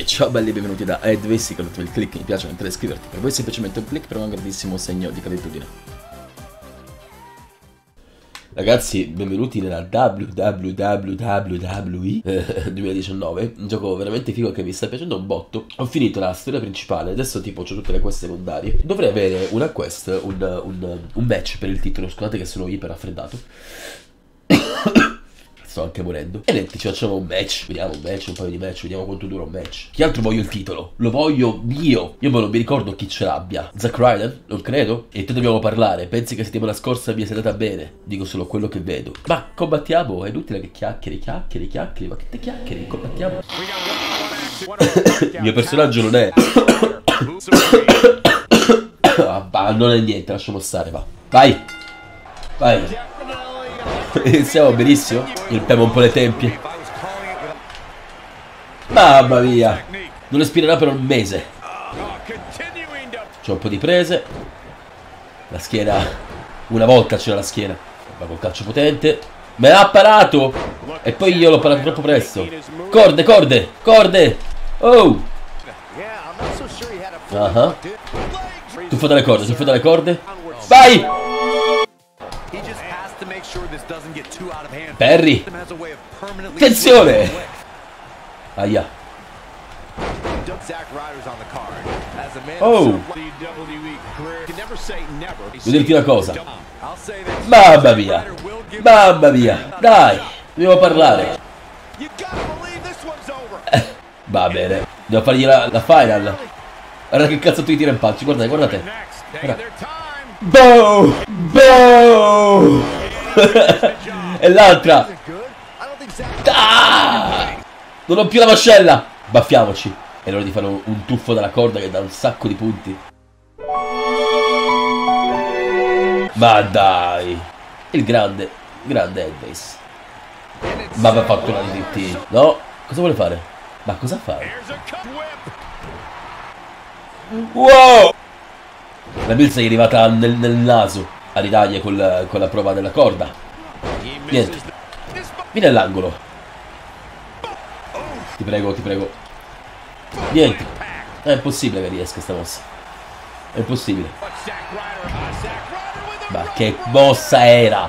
E ciao belli, benvenuti da Edwesi, con il click mi piace mentre iscriverti. Per voi è semplicemente un click, però è un grandissimo segno di gratitudine. Ragazzi, benvenuti nella WWE 2019, un gioco veramente figo che mi sta piacendo un botto. Ho finito la storia principale, adesso tipo c'ho tutte le quest secondarie. Dovrei avere una quest, un match per il titolo, scusate che sono iper raffreddato. Sto anche morendo. E niente, ci facciamo un match. Vediamo un match, un paio di match. Vediamo quanto dura un match. Chi altro voglio il titolo? Lo voglio io. Io non mi ricordo chi ce l'abbia. Zack Ryder? Non credo. E te dobbiamo parlare. Pensi che settimana scorsa mi sia andata bene? Dico solo quello che vedo. Ma combattiamo? È inutile che chiacchieri. Ma che te chiacchieri? Combattiamo. Il mio personaggio non è... ah, non è niente. Lasciamo stare, va. Vai. Vai. Siamo benissimo. Riempiamo un po' le tempie. Mamma mia. Non espirerà per un mese. C'è un po' di prese. La schiena. Una volta c'era la schiena. Ma col calcio potente. Me l'ha parato. E poi io l'ho parato troppo presto. Corde, corde, corde. Oh. Tuffo dalle corde, tuffo dalle corde. Vai. Perry, attenzione! Aia. Oh, devo dirti una cosa. Mamma mia, mamma mia. Dai, dobbiamo parlare. Va bene, devo fargli la final. Guarda che cazzo tu gli tira in palci. Guardate, guardate. Boh, boh. E l'altra. Ah! Non ho più la mascella. Baffiamoci. È l'ora di fare un tuffo dalla corda che dà un sacco di punti. Ma dai. Il grande, grande Edwesi. Ma mi ha fatto una DDT. No, cosa vuole fare? Ma cosa fa? Wow. La milza gli è arrivata nel naso. A ridaglia con la prova della corda. Niente. Vieni all'angolo. Ti prego, ti prego. Niente. È impossibile che riesca sta mossa. È impossibile. Ma che mossa era.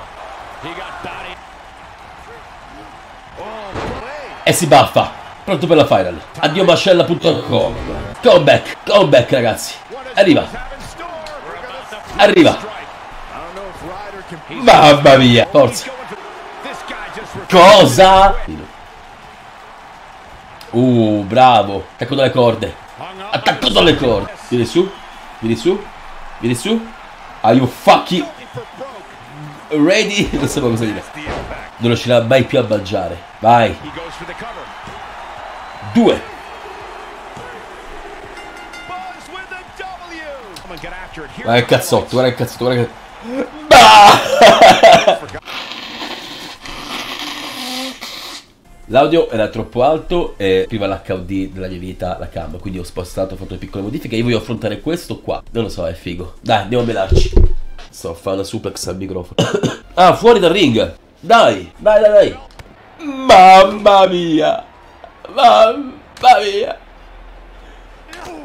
E si baffa. Pronto per la final. Addio mascella.com. Comeback. Comeback ragazzi. Arriva. Arriva. Mamma mia, forza. Cosa? Bravo. Attacco dalle corde. Attacco dalle corde. Vieni su. Vieni su. Vieni su. Are you fucking ready? Non so cosa dire. Non riuscirà mai più a mangiare. Vai. 2. Guarda che cazzotto. Guarda che cazzotto. Guarda che... L'audio era troppo alto e prima l'HD della mia vita la cam, quindi ho spostato, ho fatto piccole modifiche. Io voglio affrontare questo qua. Non lo so, è figo. Dai, andiamo a belarci. Sto a fare una suplex al microfono. Ah, fuori dal ring. Dai, dai, dai, dai. Mamma mia. Mamma mia.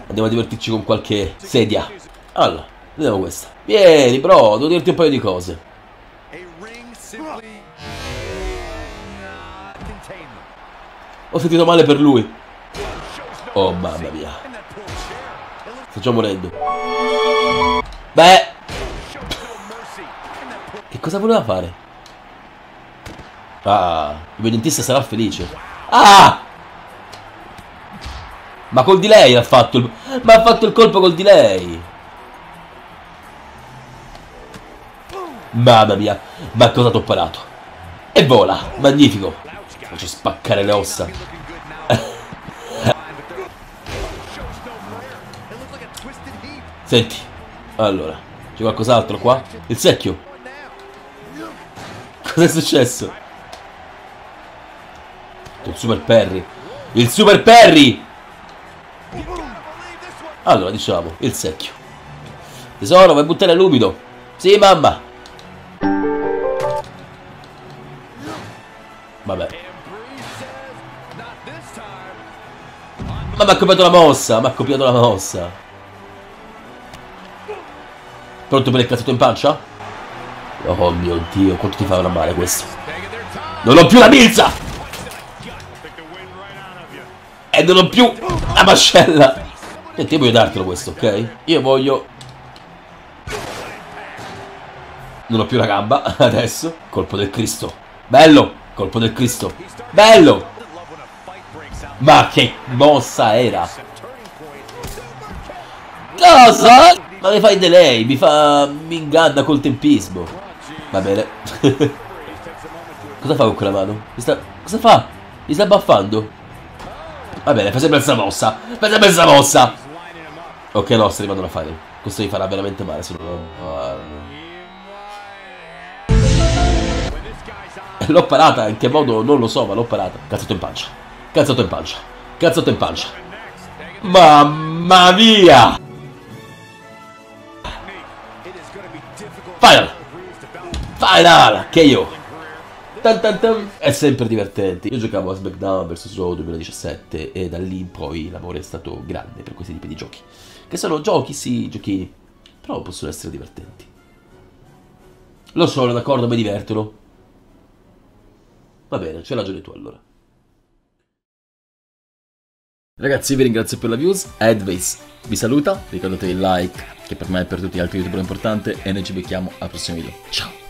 Andiamo a divertirci con qualche sedia. Allora, vediamo questa. Vieni bro, devo dirti un paio di cose. Ho sentito male per lui. Oh mamma mia. Sto già morendo. Beh. Che cosa voleva fare? Ah, il mio dentista sarà felice. Ah! Ma col delay ha fatto il... Ma ha fatto il colpo col delay. Mamma mia, ma cosa t'ho parato? E vola, magnifico. Faccio spaccare le ossa. Senti, allora, c'è qualcos'altro qua? Il secchio. Cos'è successo? Il super Perry. Il super Perry! Allora, diciamo, il secchio. Tesoro, vai a buttare l'umido. Sì, mamma. Vabbè. Ma mi ha copiato la mossa, mi ha copiato la mossa. Pronto per il cazzetto in pancia? Oh mio Dio, quanto ti fa male questo. Non ho più la milza! E non ho più la mascella! Niente, io voglio dartelo questo, ok? Io voglio... Non ho più la gamba, adesso. Colpo del Cristo. Bello! Colpo del Cristo. Bello! Ma che mossa era! Cosa? Ma mi fa il delay, mi fa... mi inganna col tempismo. Va bene. Cosa fa con quella mano? Mi sta... Cosa fa? Mi sta baffando. Va bene, fa sempre questa mossa. Fa sempre questa mossa! Ok, no, sta arrivando la fine. Questo mi farà veramente male, se no... L'ho parata, in che modo non lo so, ma l'ho parata. Cazzato in pancia, cazzato in pancia, cazzato in pancia. Mamma mia! Final! Final! Che io! Tan tan tan. È sempre divertente. Io giocavo a SmackDown vs. Raw 2017 e da lì in poi l'amore è stato grande per questi tipi di giochi. Che sono giochi, sì, giochi, però possono essere divertenti. Lo so, d'accordo, mi divertono. Va bene, c'è ragione tu allora. Ragazzi, vi ringrazio per la views. Edwesi vi saluta. Ricordatevi il like, che per me e per tutti gli altri youtuber è importante. E noi ci becchiamo al prossimo video. Ciao!